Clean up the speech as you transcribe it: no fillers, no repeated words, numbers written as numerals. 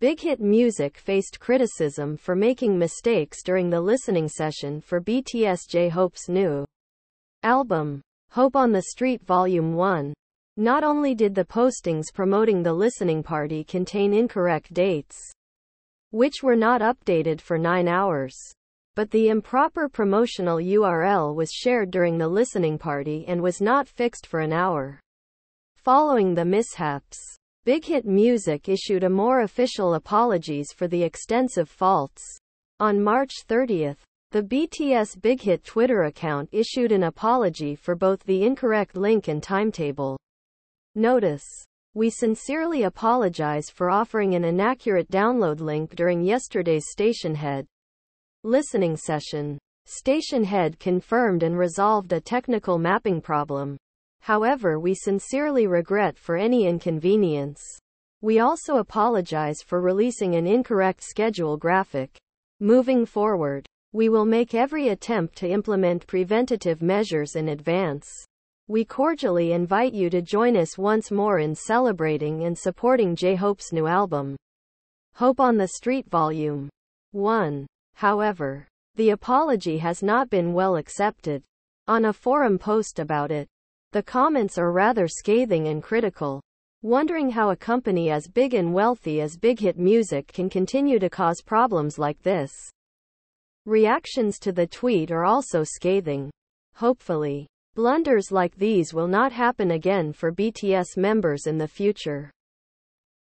Big Hit Music faced criticism for making mistakes during the listening session for BTS J-Hope's new album, Hope on the Street Volume 1. Not only did the postings promoting the listening party contain incorrect dates, which were not updated for 9 hours, but the improper promotional URL was shared during the listening party and was not fixed for an hour. Following the mishaps, Big Hit Music issued a more official apologies for the extensive faults. On March 30, the BTS Big Hit Twitter account issued an apology for both the incorrect link and timetable. Notice: we sincerely apologize for offering an inaccurate download link during yesterday's Stationhead listening session. Stationhead confirmed and resolved a technical mapping problem. However, we sincerely regret for any inconvenience. We also apologize for releasing an incorrect schedule graphic. Moving forward, we will make every attempt to implement preventative measures in advance. We cordially invite you to join us once more in celebrating and supporting J-Hope's new album, Hope on the Street Volume 1. However, the apology has not been well accepted. On a forum post about it, the comments are rather scathing and critical, wondering how a company as big and wealthy as Big Hit Music can continue to cause problems like this. Reactions to the tweet are also scathing. Hopefully, blunders like these will not happen again for BTS members in the future.